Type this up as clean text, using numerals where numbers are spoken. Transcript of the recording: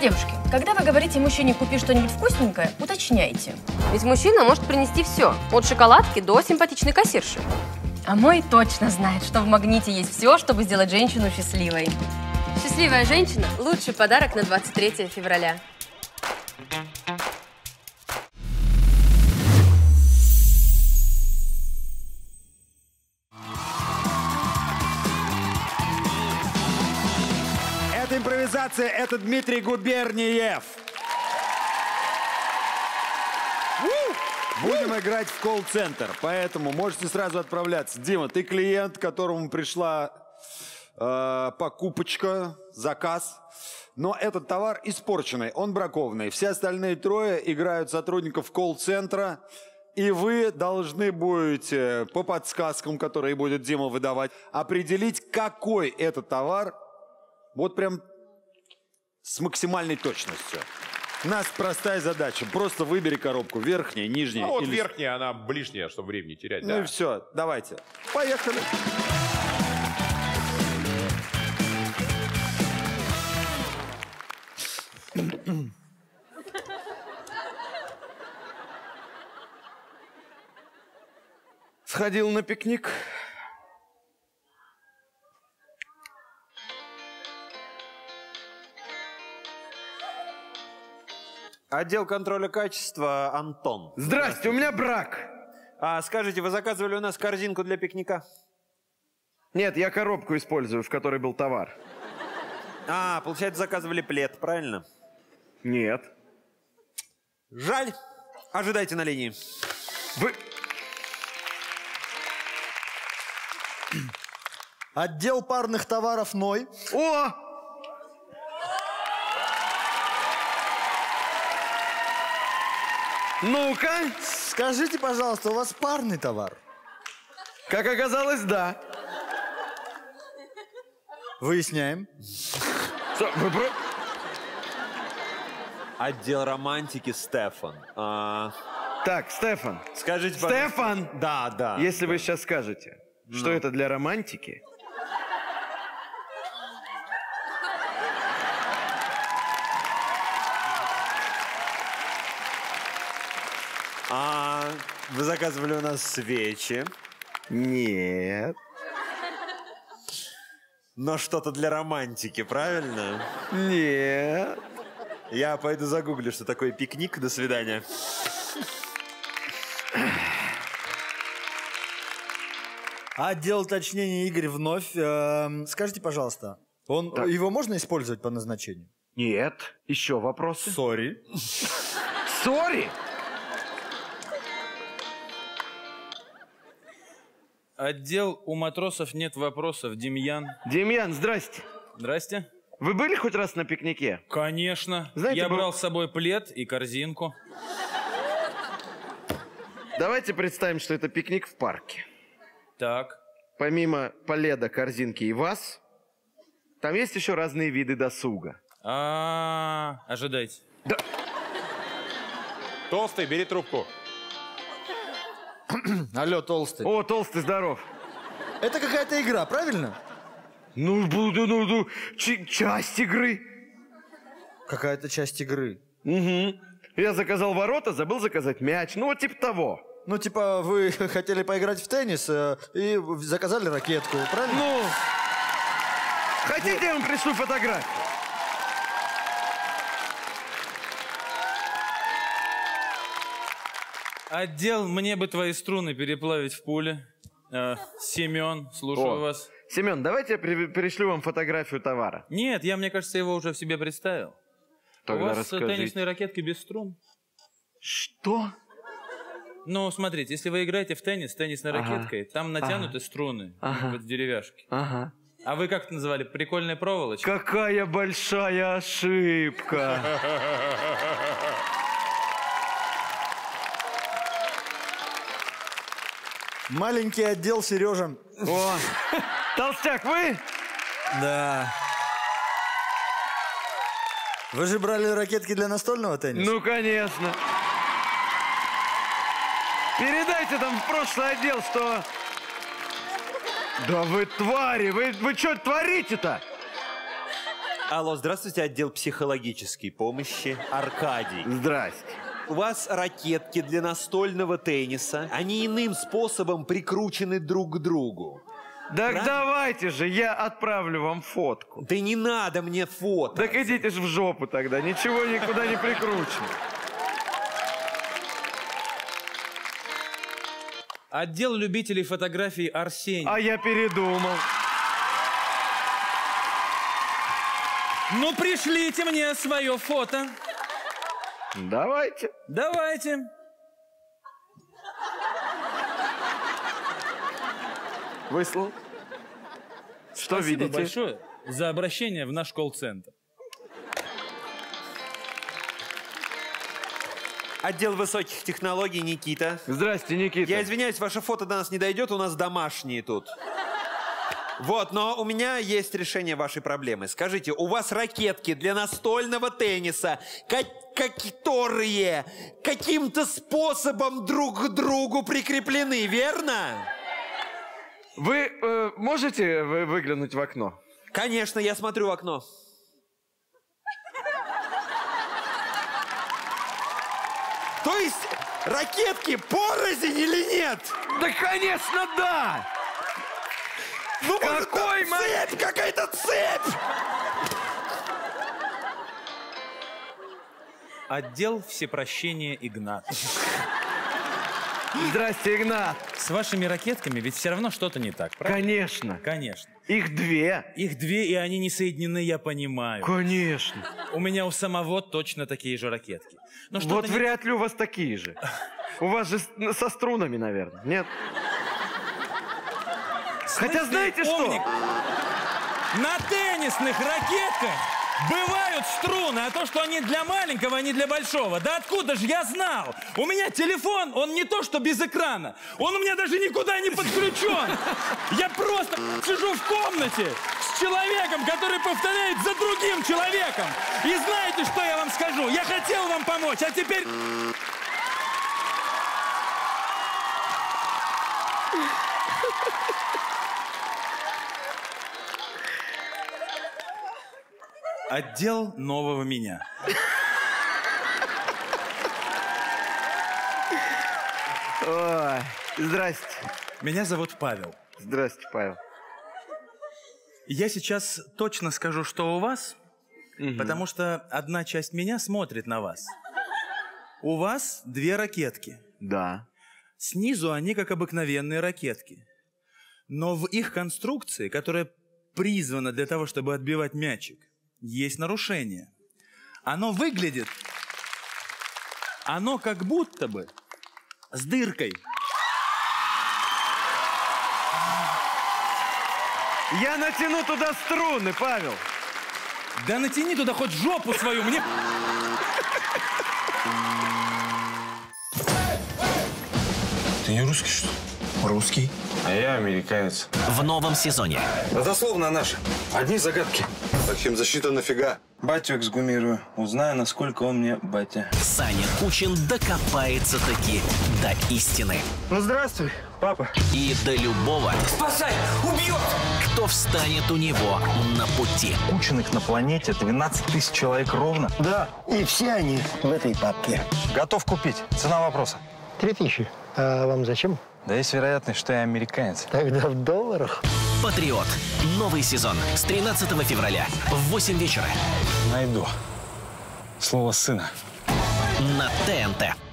Девушки, когда вы говорите мужчине «купи что-нибудь вкусненькое», уточняйте. Ведь мужчина может принести все, от шоколадки до симпатичной кассирши. А мой точно знает, что в «Магните» есть все, чтобы сделать женщину счастливой. Счастливая женщина – лучший подарок на 23 февраля. Импровизация — это Дмитрий Губерниев. Будем играть в колл-центр, поэтому можете сразу отправляться. Дима, ты клиент, к которому пришла покупочка, заказ. Но этот товар испорченный, он бракованный. Все остальные трое играют сотрудников колл-центра. И вы должны будете по подсказкам, которые будет Дима выдавать, определить, какой это товар. Вот прям с максимальной точностью. У нас простая задача. Просто выбери коробку. Верхняя, нижняя. Ну, вот или... верхняя, она ближняя, чтобы времени терять. Ну да. И все. Давайте. Поехали. Сходил на пикник. Отдел контроля качества, Антон. Здрасте, у меня брак. А, скажите, вы заказывали у нас корзинку для пикника? Нет, я коробку использую, в которой был товар. А, получается, заказывали плед, правильно? Нет. Жаль. Ожидайте на линии. Вы... Отдел парных товаров Ной. О! Ну-ка, скажите, пожалуйста, у вас парный товар? Как оказалось, да. Выясняем. Отдел романтики, Стефан. Так, Стефан. Скажите, пожалуйста. Стефан! Да, да. Если вы сейчас скажете, что это для романтики... Вы заказывали у нас свечи? Нет. Но что-то для романтики, правильно? Нет. Я пойду загуглю, что такое пикник. До свидания. Отдел уточнения, Игорь вновь. Скажите, пожалуйста, его можно использовать по назначению? Нет. Еще вопросы? Сори. Сори? Отдел у матросов нет вопросов, Демьян. Демьян, здрасте. Здрасте. Вы были хоть раз на пикнике? Конечно. Знаете, я брал с собой плед и корзинку. Давайте представим, что это пикник в парке. Так. Помимо пледа, корзинки и вас, там есть еще разные виды досуга. Ожидайте. Да. Толстый, бери трубку. Алло, Толстый. О, Толстый, здоров. Это какая-то игра, правильно? Ну, часть игры. Какая-то часть игры. Угу. Я заказал ворота, забыл заказать мяч. Ну, вот типа того. Ну, типа вы хотели поиграть в теннис и заказали ракетку, правильно? Ну, хотите, я вам пришлю фотографию? Отдел «Мне бы твои струны переплавить в пуле». Семен, слушаю вас. Семен, давайте я пришлю вам фотографию товара. Нет, мне кажется, его уже в себе представил. Тогда у вас расскажите. Теннисные ракетки без струн. Что? Ну, смотрите, если вы играете в теннис с теннисной ракеткой, там натянуты струны, вот в деревяшке. Ага. А вы как это называли? Прикольная проволочка? Какая большая ошибка! Маленький отдел, Сережа. О, Толстяк, вы? Да. Вы же брали ракетки для настольного тенниса? Ну, конечно. Передайте там в прошлый отдел, что... Да вы твари, вы что творите-то? Алло, здравствуйте, отдел психологической помощи. Аркадий. Здрасте. У вас ракетки для настольного тенниса. Они иным способом прикручены друг к другу. Так да? Давайте же, я отправлю вам фотку. Да не надо мне фото. Так идите же в жопу тогда, ничего никуда не прикручено. Отдел любителей фотографий Арсений. А я передумал. Ну, пришлите мне свое фото. Давайте. Давайте. Выслал. Что спасибо видите? Большое за обращение в наш колл-центр. Отдел высоких технологий, Никита. Здрасте, Никита. Я извиняюсь, ваше фото до нас не дойдет, у нас домашние тут. Вот, но у меня есть решение вашей проблемы. Скажите, у вас ракетки для настольного тенниса, которые каким-то способом друг к другу прикреплены, верно? Вы можете выглянуть в окно? Конечно, я смотрю в окно. То есть ракетки порознь или нет? Да, конечно, да! Ну, какой момент? Цепь, какая-то цепь! Отдел всепрощения Игнат. Здрасте, Игнат. С вашими ракетками ведь все равно что-то не так, правда? Конечно. Конечно. Их две. Их две, и они не соединены, я понимаю. Конечно. У меня у самого точно такие же ракетки. Но вот вряд ли у вас такие же. У вас же со струнами, наверное, нет? Хотя знаете что? На теннисных ракетках бывают струны, а то, что они для маленького, они для большого. Да откуда же я знал? У меня телефон, он не то, что без экрана. Он у меня даже никуда не подключен. Я просто сижу в комнате с человеком, который повторяет за другим человеком. И знаете, что я вам скажу? Я хотел вам помочь, а теперь... Отдел нового меня. Ой, здрасте. Меня зовут Павел. Здрасте, Павел. Я сейчас точно скажу, что у вас, потому что одна часть меня смотрит на вас. У вас две ракетки. Да. Снизу они как обыкновенные ракетки. Но в их конструкции, которая призвана для того, чтобы отбивать мячик, есть нарушение. Оно выглядит... Оно как будто бы с дыркой. Я натяну туда струны, Павел. Да натяни туда хоть жопу свою, мне... Ты не русский, что ли? Русский. А я американец. В новом сезоне. Родословная наша. Одни загадки. Таким защита нафига? Батю эксгумирую. Узнаю, насколько он мне батя. Саня Кучин докопается таки до истины. Ну здравствуй, папа. И до любого. Спасай! Убьет! Кто встанет у него на пути. Кучиных на планете 12 тысяч человек ровно. Да, и все они в этой папке. Готов купить. Цена вопроса. 3000. А вам зачем? Да есть вероятность, что я американец. Тогда в долларах. «Патриот». Новый сезон с 13 февраля в 8 вечера. Найду слово сына. На ТНТ.